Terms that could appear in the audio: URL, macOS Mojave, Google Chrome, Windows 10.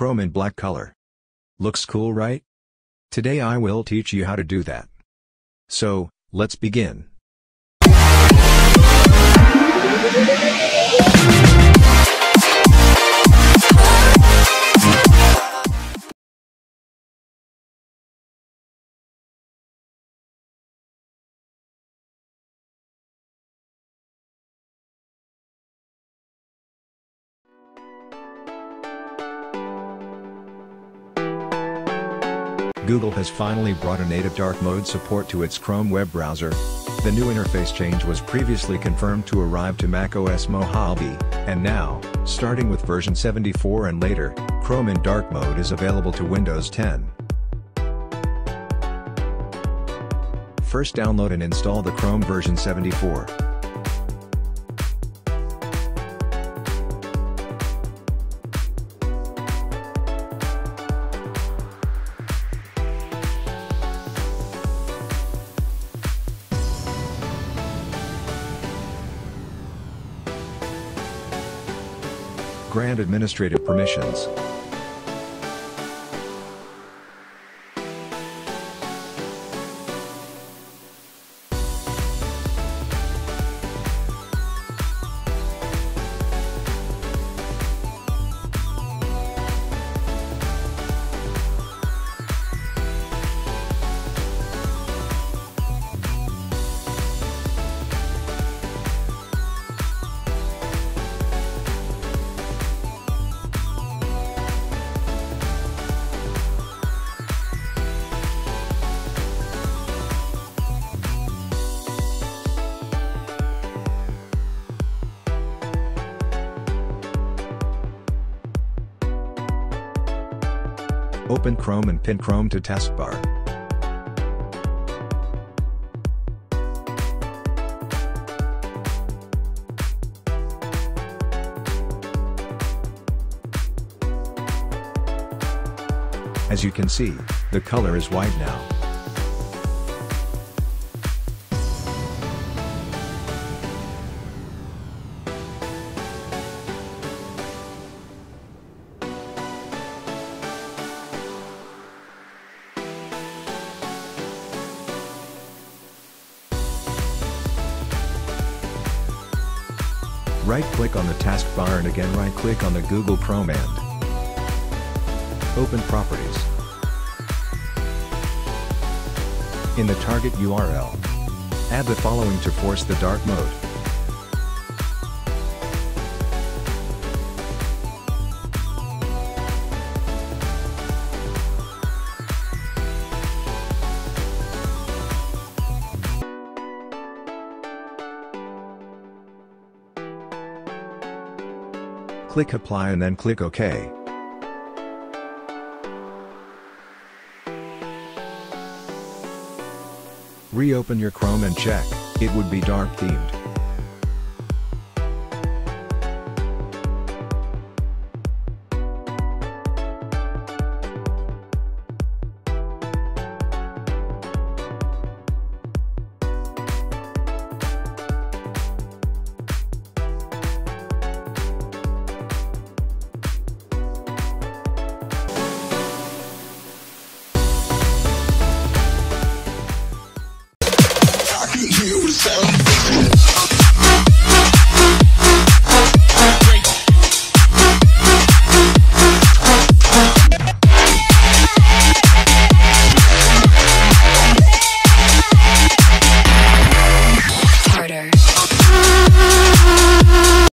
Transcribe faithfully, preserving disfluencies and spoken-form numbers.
Chrome in black color. Looks cool, right? Today I will teach you how to do that. So, let's begin. Google has finally brought a native dark mode support to its Chrome web browser. The new interface change was previously confirmed to arrive to macOS Mojave, and now, starting with version seventy-four and later, Chrome in dark mode is available to Windows ten. First, download and install the Chrome version seventy-four. Grant administrative permissions. Open Chrome and pin Chrome to taskbar. As you can see, the color is white now. Right-click on the taskbar and again right-click on the Google Chrome and open Properties. In the target U R L, add the following to force the dark mode. Click Apply and then click OK. Reopen your Chrome and check, it would be dark themed.